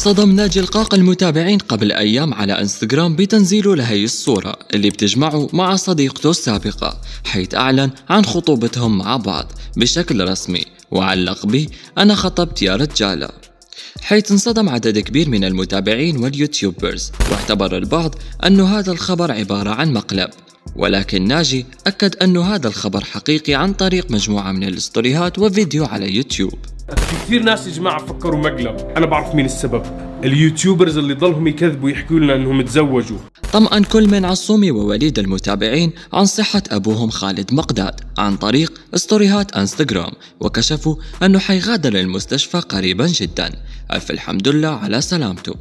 صدم ناجي القاق المتابعين قبل أيام على انستغرام بتنزيله لهي الصورة اللي بتجمعه مع صديقته السابقة، حيث أعلن عن خطوبتهم مع بعض بشكل رسمي وعلق به أنا خطبت يا رجالة، حيث انصدم عدد كبير من المتابعين واليوتيوبرز، واعتبر البعض أن هذا الخبر عبارة عن مقلب، ولكن ناجي أكد أن هذا الخبر حقيقي عن طريق مجموعة من الاستوريات وفيديو على يوتيوب. في كثير ناس يا جماعة فكروا مقلب، أنا بعرف مين السبب، اليوتيوبرز اللي ضلهم يكذبوا يحكوا لنا أنهم تزوجوا. طمأن كل من عصومي ووليد المتابعين عن صحة أبوهم خالد مقداد عن طريق استوريات انستغرام، وكشفوا أنه حيغادر المستشفى قريبا جدا، ألف الحمد لله على سلامته.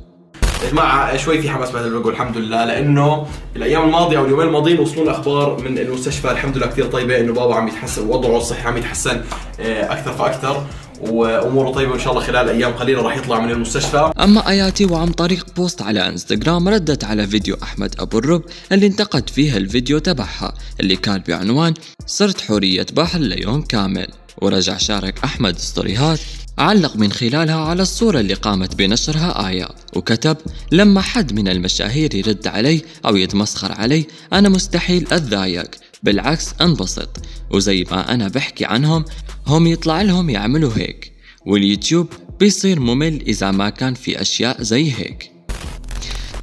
يا جماعة شوي في حماس بدل ما نقول الحمد لله، لأنه الأيام الماضية أو اليومين الماضيين وصلونا أخبار من المستشفى الحمد لله كثير طيبة، إنه بابا عم يتحسن وضعه الصحي عم يتحسن أكثر فأكثر وأموره طيبة، وإن شاء الله خلال أيام قليلة راح يطلع من المستشفى. أما أياتي وعن طريق بوست على انستغرام ردت على فيديو أحمد أبو الرب اللي انتقد فيها الفيديو تبعها اللي كان بعنوان صرت حورية بحر ليوم كامل، ورجع شارك أحمد ستوريهات علق من خلالها على الصورة اللي قامت بنشرها ايا، وكتب لما حد من المشاهير يرد علي أو يتمسخر علي أنا مستحيل أتضايق، بالعكس أنبسط، وزي ما أنا بحكي عنهم هم يطلع لهم يعملوا هيك، واليوتيوب بيصير ممل إذا ما كان في أشياء زي هيك.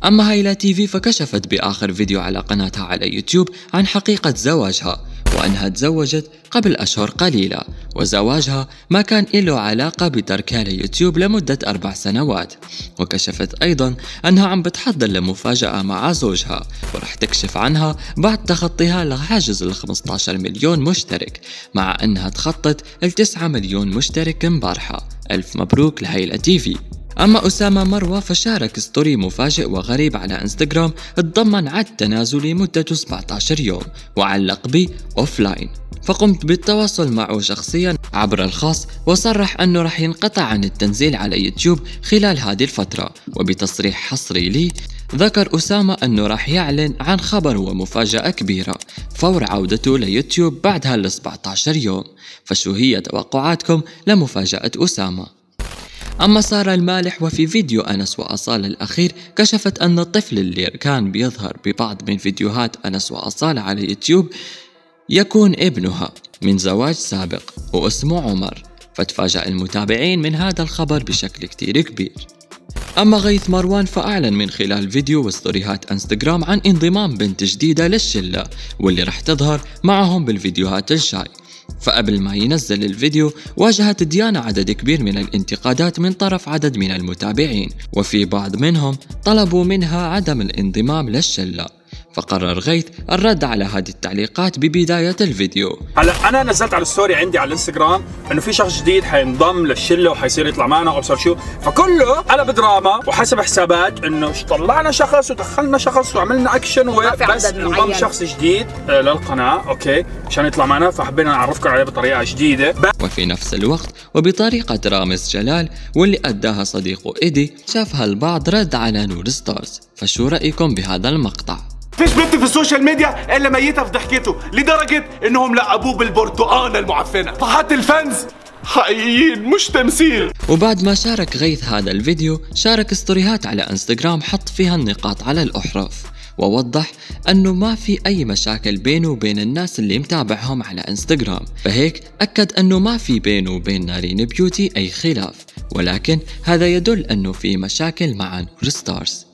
أما هيلا تيفي فكشفت بآخر فيديو على قناتها على يوتيوب عن حقيقة زواجها، وأنها تزوجت قبل أشهر قليلة، وزواجها ما كان له علاقة بتركها ليوتيوب لمدة 4 سنوات، وكشفت أيضا أنها عم بتحضر لمفاجأة مع زوجها ورح تكشف عنها بعد تخطيها لحاجز ال 15 مليون مشترك، مع أنها تخطت ال 9 مليون مشترك امبارحة، ألف مبروك لهيلا تيفي. أما أسامة مروة فشارك ستوري مفاجئ وغريب على انستغرام تضمن عد تنازلي مدته 17 يوم وعلق به أوفلاين، فقمت بالتواصل معه شخصيا عبر الخاص، وصرح أنه رح ينقطع عن التنزيل على يوتيوب خلال هذه الفترة. وبتصريح حصري لي ذكر أسامة أنه راح يعلن عن خبر ومفاجأة كبيرة فور عودته ليوتيوب بعد هال 17 يوم، فشو هي توقعاتكم لمفاجأة أسامة؟ أما سارة المالح وفي فيديو أنس واصالة الأخير كشفت أن الطفل اللي كان بيظهر ببعض من فيديوهات أنس واصالة على يوتيوب يكون ابنها من زواج سابق واسمه عمر، فتفاجأ المتابعين من هذا الخبر بشكل كتير كبير. أما غيث مروان فأعلن من خلال فيديو وستوريهات انستغرام عن انضمام بنت جديدة للشلة واللي رح تظهر معهم بالفيديوهات الجاي، فقبل ما ينزل الفيديو واجهت ديانا عدد كبير من الانتقادات من طرف عدد من المتابعين، وفي بعض منهم طلبوا منها عدم الانضمام للشلة، فقرر غيث الرد على هذه التعليقات ببداية الفيديو. هلا أنا نزلت على الستوري عندي على الانستغرام إنه في شخص جديد حينضم للشلة وحيصير يطلع معنا وأبصر شو، فكله أنا بدراما وحسب حسابات إنه طلعنا شخص ودخلنا شخص وعملنا أكشن بس انضم شخص جديد للقناة، أوكي، عشان يطلع معنا، فحبينا نعرفكم عليه بطريقة جديدة. وفي نفس الوقت وبطريقة رامز جلال واللي أداها صديقه إيدي، شافها البعض رد على نور ستارز، فشو رأيكم بهذا المقطع؟ فيش بنت في السوشيال ميديا الا ميته في ضحكته لدرجه انهم لقبوه بالبرتقاله المعفنه، فحتى الفانز حقيقيين مش تمثيل. وبعد ما شارك غيث هذا الفيديو شارك ستوريهات على انستغرام حط فيها النقاط على الاحرف، ووضح انه ما في اي مشاكل بينه وبين الناس اللي متابعهم على انستغرام، فهيك اكد انه ما في بينه وبين نارين بيوتي اي خلاف، ولكن هذا يدل انه في مشاكل مع نور ستارز.